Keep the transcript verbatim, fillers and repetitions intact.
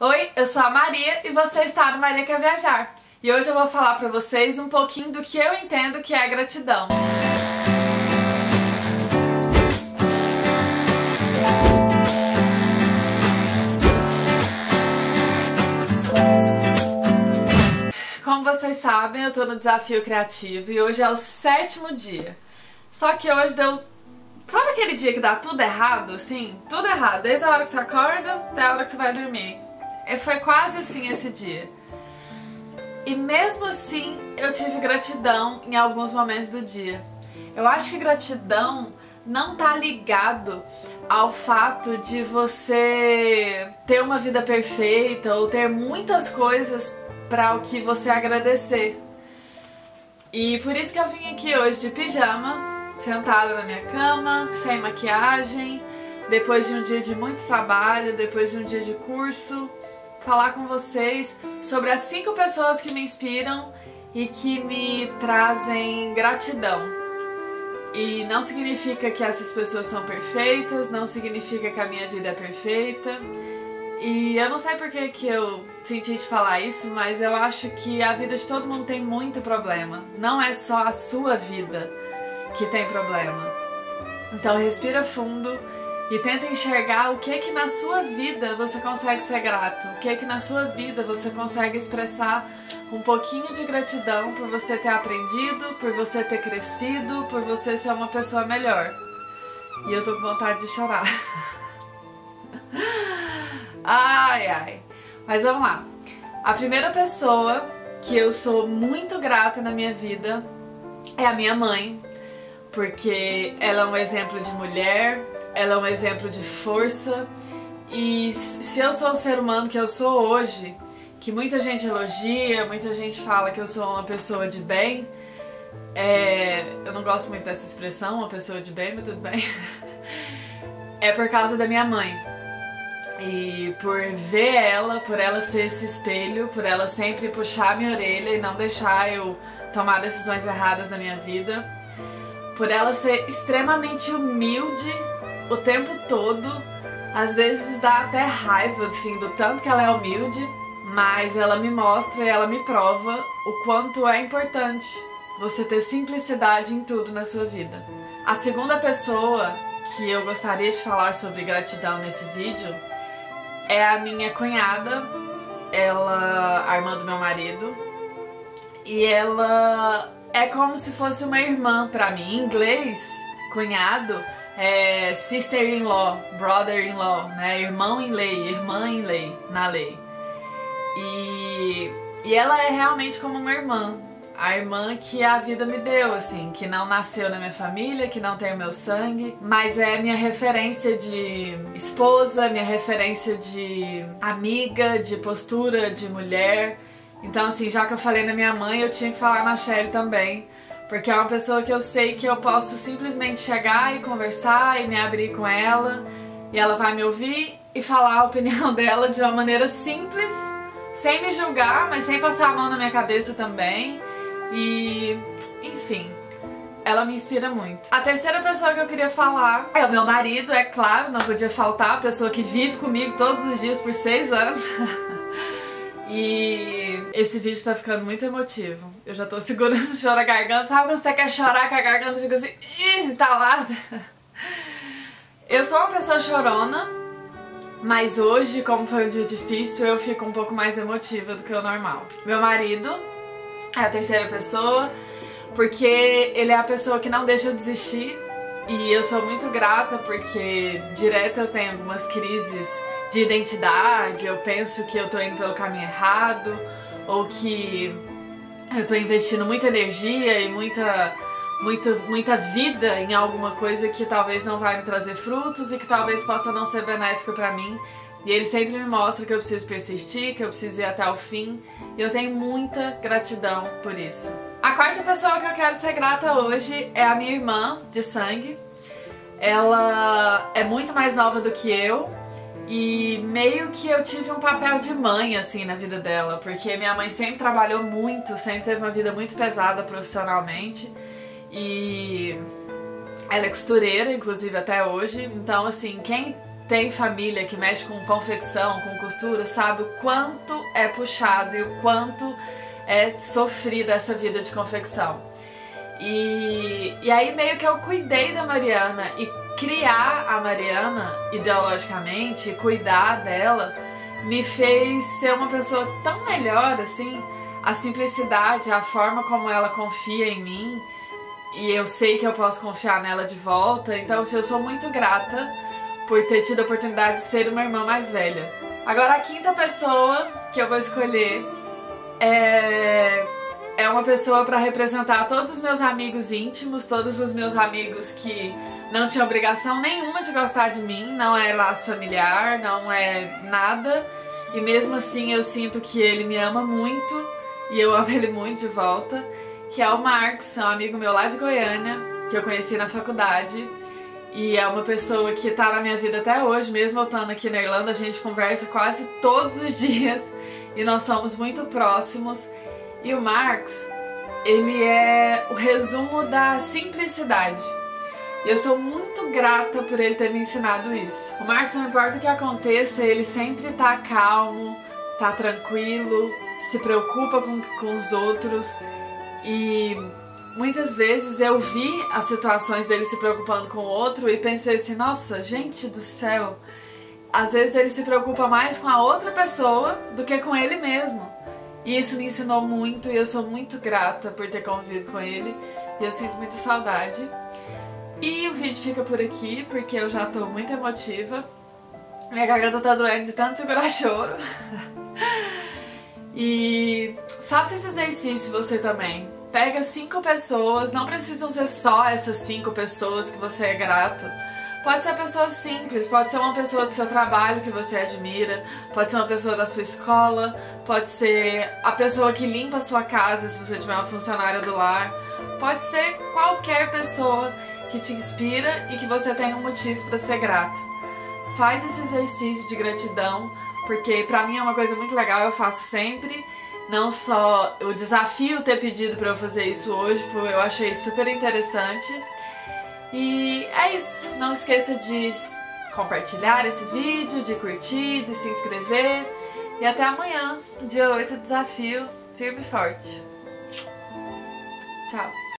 Oi, eu sou a Maria e você está no Maria Quer Viajar. E hoje eu vou falar pra vocês um pouquinho do que eu entendo que é gratidão. Como vocês sabem, eu tô no desafio criativo e hoje é o sétimo dia. Só que hoje deu... Sabe aquele dia que dá tudo errado, assim? Tudo errado, desde a hora que você acorda até a hora que você vai dormir. Foi quase assim esse dia. E mesmo assim, eu tive gratidão em alguns momentos do dia. Eu acho que gratidão não tá ligado ao fato de você ter uma vida perfeita ou ter muitas coisas para o que você agradecer. E por isso que eu vim aqui hoje de pijama, sentada na minha cama, sem maquiagem, depois de um dia de muito trabalho, depois de um dia de curso, falar com vocês sobre as cinco pessoas que me inspiram e que me trazem gratidão. E não significa que essas pessoas são perfeitas, não significa que a minha vida é perfeita. E eu não sei por que que eu senti de falar isso, mas eu acho que a vida de todo mundo tem muito problema. Não é só a sua vida que tem problema. Então respira fundo e tenta enxergar o que é que na sua vida você consegue ser grato, o que é que na sua vida você consegue expressar um pouquinho de gratidão por você ter aprendido, por você ter crescido, por você ser uma pessoa melhor. E eu tô com vontade de chorar. Ai, ai. Mas vamos lá. A primeira pessoa que eu sou muito grata na minha vida é a minha mãe, porque ela é um exemplo de mulher, ela é um exemplo de força. E se eu sou o ser humano que eu sou hoje, que muita gente elogia, muita gente fala que eu sou uma pessoa de bem, é... eu não gosto muito dessa expressão, uma pessoa de bem, mas tudo bem, é por causa da minha mãe. E por ver ela, por ela ser esse espelho, por ela sempre puxar minha orelha e não deixar eu tomar decisões erradas na minha vida, por ela ser extremamente humilde o tempo todo, às vezes dá até raiva, assim, do tanto que ela é humilde, mas ela me mostra e ela me prova o quanto é importante você ter simplicidade em tudo na sua vida. A segunda pessoa que eu gostaria de falar sobre gratidão nesse vídeo é a minha cunhada, ela, a irmã do meu marido, e ela é como se fosse uma irmã pra mim. Em inglês, cunhado é sister-in-law, brother-in-law, né? Irmão em lei, irmã em lei, na lei. E, e ela é realmente como uma irmã, a irmã que a vida me deu, assim, que não nasceu na minha família, que não tem o meu sangue, mas é minha referência de esposa, minha referência de amiga, de postura, de mulher. Então, assim, já que eu falei na minha mãe, eu tinha que falar na Shelly também, porque é uma pessoa que eu sei que eu posso simplesmente chegar e conversar e me abrir com ela, e ela vai me ouvir e falar a opinião dela de uma maneira simples, sem me julgar, mas sem passar a mão na minha cabeça também. E, enfim, ela me inspira muito. A terceira pessoa que eu queria falar é o meu marido, é claro, não podia faltar, a pessoa que vive comigo todos os dias por seis anos. E esse vídeo tá ficando muito emotivo. Eu já tô segurando o choro na garganta. Sabe quando você quer chorar que a garganta fica assim, ih, talada? Eu sou uma pessoa chorona, mas hoje, como foi um dia difícil, eu fico um pouco mais emotiva do que o normal. Meu marido é a terceira pessoa, porque ele é a pessoa que não deixa eu desistir. E eu sou muito grata porque direto eu tenho algumas crises de identidade, eu penso que eu tô indo pelo caminho errado, ou que eu tô investindo muita energia e muita, muita, muita vida em alguma coisa que talvez não vai me trazer frutos e que talvez possa não ser benéfica pra mim. E ele sempre me mostra que eu preciso persistir, que eu preciso ir até o fim, e eu tenho muita gratidão por isso. A quarta pessoa que eu quero ser grata hoje é a minha irmã de sangue. Ela é muito mais nova do que eu, e meio que eu tive um papel de mãe, assim, na vida dela, porque minha mãe sempre trabalhou muito, sempre teve uma vida muito pesada profissionalmente, e ela é costureira, inclusive, até hoje. Então, assim, quem tem família que mexe com confecção, com costura, sabe o quanto é puxado e o quanto é sofrida essa vida de confecção. E, e aí meio que eu cuidei da Mariana, e criar a Mariana ideologicamente, cuidar dela, me fez ser uma pessoa tão melhor, assim, a simplicidade, a forma como ela confia em mim, e eu sei que eu posso confiar nela de volta. Então assim, eu sou muito grata por ter tido a oportunidade de ser uma irmã mais velha. Agora a quinta pessoa que eu vou escolher é, é uma pessoa para representar todos os meus amigos íntimos, todos os meus amigos que não tinham obrigação nenhuma de gostar de mim, não é laço familiar, não é nada, e mesmo assim eu sinto que ele me ama muito e eu amo ele muito de volta, que é o Marcos, é um amigo meu lá de Goiânia, que eu conheci na faculdade. E é uma pessoa que tá na minha vida até hoje, mesmo eu estando aqui na Irlanda, a gente conversa quase todos os dias e nós somos muito próximos. E o Marcos, ele é o resumo da simplicidade. E eu sou muito grata por ele ter me ensinado isso. O Marcos, não importa o que aconteça, ele sempre tá calmo, tá tranquilo, se preocupa com, com os outros. E muitas vezes eu vi as situações dele se preocupando com o outro e pensei assim, nossa, gente do céu, às vezes ele se preocupa mais com a outra pessoa do que com ele mesmo. E isso me ensinou muito e eu sou muito grata por ter convivido com ele e eu sinto muita saudade. E o vídeo fica por aqui porque eu já tô muito emotiva, minha garganta tá doendo de tanto segurar choro. E faça esse exercício você também. Pega cinco pessoas, não precisam ser só essas cinco pessoas que você é grato. Pode ser uma pessoa simples, pode ser uma pessoa do seu trabalho que você admira, pode ser uma pessoa da sua escola, pode ser a pessoa que limpa a sua casa se você tiver uma funcionária do lar, pode ser qualquer pessoa que te inspira e que você tenha um motivo para ser grato. Faz esse exercício de gratidão, porque pra mim é uma coisa muito legal, eu faço sempre. Não só o desafio ter pedido para eu fazer isso hoje, eu achei super interessante. E é isso. Não esqueça de compartilhar esse vídeo, de curtir, de se inscrever. E até amanhã, dia oito, desafio firme e forte. Tchau!